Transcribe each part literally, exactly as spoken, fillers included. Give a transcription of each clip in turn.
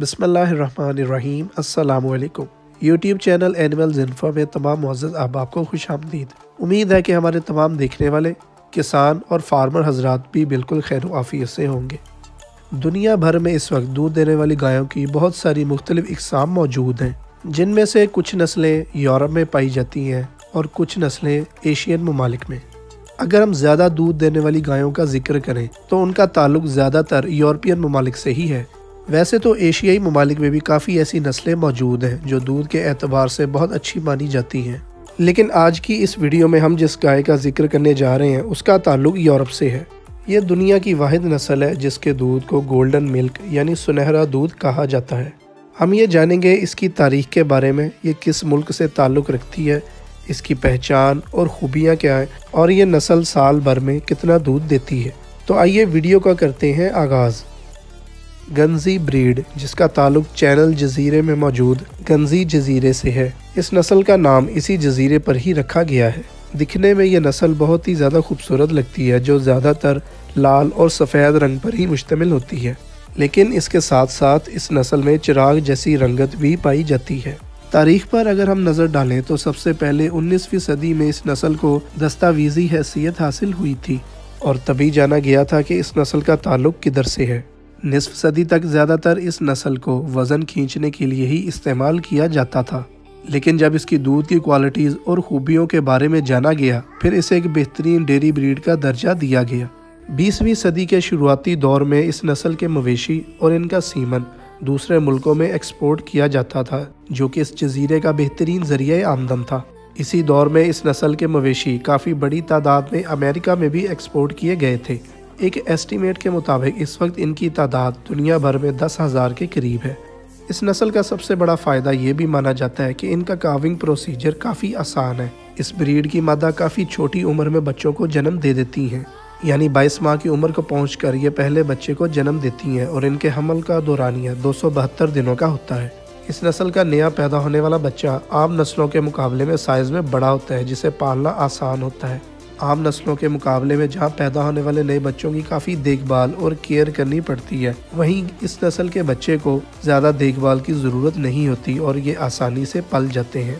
बिस्मिल्लाहिर्रहमानिर्रहीम। अस्सलामुअलैकुम। YouTube channel animals info में तमाम मुअज़्ज़ज़ अहबाब को खुशामदीद। उम्मीद है कि हमारे तमाम देखने वाले किसान और फार्मर हजरात भी बिल्कुल खैर आफियत से होंगे। दुनिया भर में इस वक्त दूध देने वाली गायों की बहुत सारी मुख्तलिफ इक़साम मौजूद हैं, जिनमें से कुछ नस्लें यूरोप में पाई जाती हैं और कुछ नस्लें एशियन ममालिक में। अगर हम ज़्यादा दूध देने वाली गायों का जिक्र करें तो उनका ताल्लुक ज़्यादातर यूरोपियन ममालिक से ही है। वैसे तो एशियाई ममालिक में भी काफ़ी ऐसी नस्लें मौजूद हैं जो दूध के एतबार से बहुत अच्छी मानी जाती हैं, लेकिन आज की इस वीडियो में हम जिस गाय का जिक्र करने जा रहे हैं उसका ताल्लुक यूरोप से है। ये दुनिया की वाहिद नस्ल है जिसके दूध को गोल्डन मिल्क यानी सुनहरा दूध कहा जाता है। हम ये जानेंगे इसकी तारीख के बारे में, ये किस मुल्क से ताल्लुक़ रखती है, इसकी पहचान और ख़ूबियाँ क्या हैं, और ये नस्ल साल भर में कितना दूध देती है। तो आइए वीडियो का करते हैं आगाज़। गर्नज़ी ब्रीड, जिसका ताल्लुक चैनल जजीरे में मौजूद गर्नज़ी जजीरे से है। इस नस्ल का नाम इसी जजीरे पर ही रखा गया है। दिखने में यह नस्ल बहुत ही ज़्यादा खूबसूरत लगती है, जो ज़्यादातर लाल और सफ़ेद रंग पर ही मुश्तमिल होती है, लेकिन इसके साथ साथ इस नस्ल में चिराग जैसी रंगत भी पाई जाती है। तारीख़ पर अगर हम नज़र डालें तो सबसे पहले उन्नीसवीं सदी में इस नस्ल को दस्तावीज़ी हैसियत हासिल हुई थी और तभी जाना गया था कि इस नस्ल का ताल्लुक़ किधर से है। निसफ़ सदी तक ज़्यादातर इस नस्ल को वज़न खींचने के लिए ही इस्तेमाल किया जाता था, लेकिन जब इसकी दूध की क्वालिटीज़ और ख़ूबियों के बारे में जाना गया फिर इसे एक बेहतरीन डेयरी ब्रीड का दर्जा दिया गया। बीसवीं सदी के शुरुआती दौर में इस नस्ल के मवेशी और इनका सीमन दूसरे मुल्कों में एक्सपोर्ट किया जाता था, जो कि इस जजीरे का बेहतरीन ज़रिया आमदन था। इसी दौर में इस नस्ल के मवेशी काफ़ी बड़ी तादाद में अमेरिका में भी एक्सपोर्ट किए गए थे। एक एस्टीमेट के मुताबिक इस वक्त इनकी तादाद दुनिया भर में दस हज़ार के करीब है। इस नस्ल का सबसे बड़ा फ़ायदा ये भी माना जाता है कि इनका काविंग प्रोसीजर काफ़ी आसान है। इस ब्रीड की मादा काफ़ी छोटी उम्र में बच्चों को जन्म दे देती हैं, यानी बाईस माह की उम्र को पहुँच कर ये पहले बच्चे को जन्म देती हैं और इनके हमल का दौरानिया दो सौ बहत्तर दिनों का होता है। इस नस्ल का नया पैदा होने वाला बच्चा आम नस्लों के मुकाबले में साइज़ में बड़ा होता है, जिसे पालना आसान होता है। आम नस्लों के मुकाबले में जहाँ पैदा होने वाले नए बच्चों की काफ़ी देखभाल और केयर करनी पड़ती है, वहीं इस नस्ल के बच्चे को ज़्यादा देखभाल की ज़रूरत नहीं होती और ये आसानी से पल जाते हैं।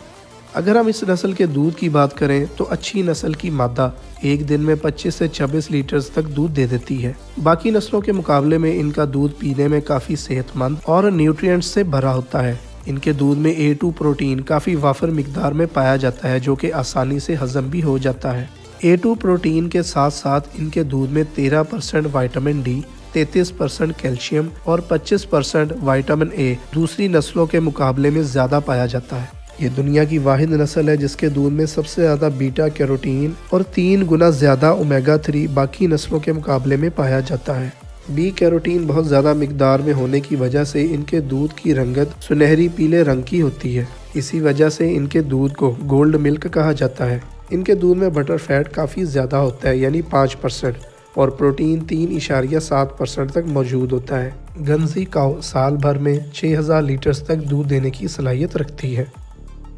अगर हम इस नस्ल के दूध की बात करें तो अच्छी नस्ल की मादा एक दिन में पच्चीस से छब्बीस लीटर्स तक दूध दे देती है। बाकी नस्लों के मुकाबले में इनका दूध पीने में काफ़ी सेहतमंद और न्यूट्रिएंट्स से भरा होता है। इनके दूध में ए टू प्रोटीन काफ़ी वाफर मिकदार में पाया जाता है, जो कि आसानी से हजम भी हो जाता है। ए टू प्रोटीन के साथ साथ इनके दूध में तेरह परसेंट विटामिन डी, तैंतीस परसेंट कैल्शियम और पच्चीस परसेंट विटामिन ए दूसरी नस्लों के मुकाबले में ज़्यादा पाया जाता है। ये दुनिया की वाहिद नस्ल है जिसके दूध में सबसे ज़्यादा बीटा कैरोटीन और तीन गुना ज़्यादा ओमेगा थ्री बाकी नस्लों के मुकाबले में पाया जाता है। बी कैरोटीन बहुत ज़्यादा मिकदार में होने की वजह से इनके दूध की रंगत सुनहरी पीले रंग की होती है। इसी वजह से इनके दूध को गोल्ड मिल्क कहा जाता है। इनके दूध में बटर फैट काफ़ी ज़्यादा होता है, यानी पाँच परसेंट और प्रोटीन तीन इशारिया सात परसेंट तक मौजूद होता है। गर्नज़ी काऊ साल भर में छः हज़ार लीटर्स तक दूध देने की सलाहियत रखती है।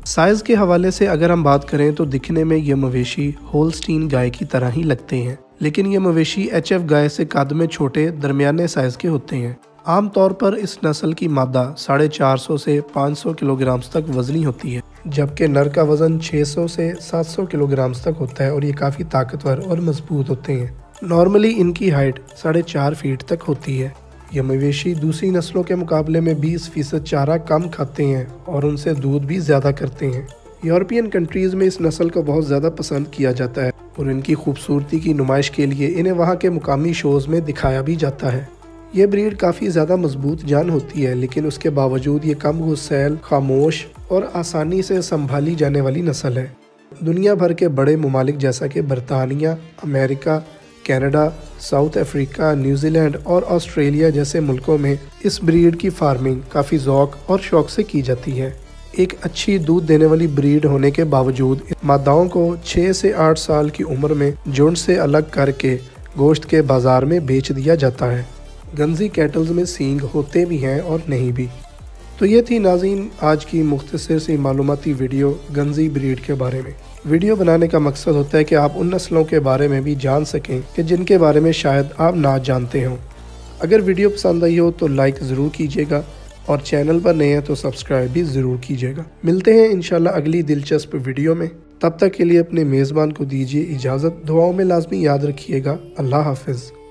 साइज़ के हवाले से अगर हम बात करें तो दिखने में ये मवेशी होलस्टीन गाय की तरह ही लगते हैं, लेकिन ये मवेशी एच एफ गाय से कद में छोटे दरमियाने साइज़ के होते हैं। आमतौर पर इस नस्ल की मादा साढ़े चार सौ से पाँच सौ किलोग्राम तक वजनी होती है, जबकि नर का वज़न छह सौ से सात सौ किलोग्राम तक होता है और ये काफ़ी ताकतवर और मजबूत होते हैं। नॉर्मली इनकी हाइट साढ़े चार फीट तक होती है। ये मवेशी दूसरी नस्लों के मुकाबले में बीस फीसद चारा कम खाते हैं और उनसे दूध भी ज़्यादा करते हैं। यूरोपियन कंट्रीज़ में इस नस्ल को बहुत ज़्यादा पसंद किया जाता है और इनकी खूबसूरती की नुमाइश के लिए इन्हें वहाँ के मुकामी शोज़ में दिखाया भी जाता है। ये ब्रीड काफ़ी ज़्यादा मजबूत जान होती है, लेकिन उसके बावजूद ये कम गुस्सैल, खामोश और आसानी से संभाली जाने वाली नस्ल है। दुनिया भर के बड़े ममालिक जैसा कि बरतानिया, America, Canada, South Africa, New Zealand और ऑस्ट्रेलिया जैसे मुल्कों में इस ब्रीड की फार्मिंग काफ़ी ज़ौक़ और शौक़ से की जाती है। एक अच्छी दूध देने वाली ब्रीड होने के बावजूद मादाओं को छः से आठ साल की उम्र में झुंड से अलग करके गोश्त के बाज़ार में बेच दिया जाता है। गर्नज़ी कैटल्स में सींग होते भी हैं और नहीं भी। तो ये थी नाज़रीन आज की मुख्तसर सी मालूमाती वीडियो गर्नज़ी ब्रीड के बारे में। वीडियो बनाने का मकसद होता है कि आप उन नस्लों के बारे में भी जान सकें कि जिनके बारे में शायद आप ना जानते हों। अगर वीडियो पसंद आई हो तो लाइक ज़रूर कीजिएगा और चैनल पर नए हैं तो सब्सक्राइब भी ज़रूर कीजिएगा। मिलते हैं इंशाल्लाह अगली दिलचस्प वीडियो में, तब तक के लिए अपने मेज़बान को दीजिए इजाज़त। दुआओं में लाजमी याद रखिएगा। अल्लाह हाफिज़।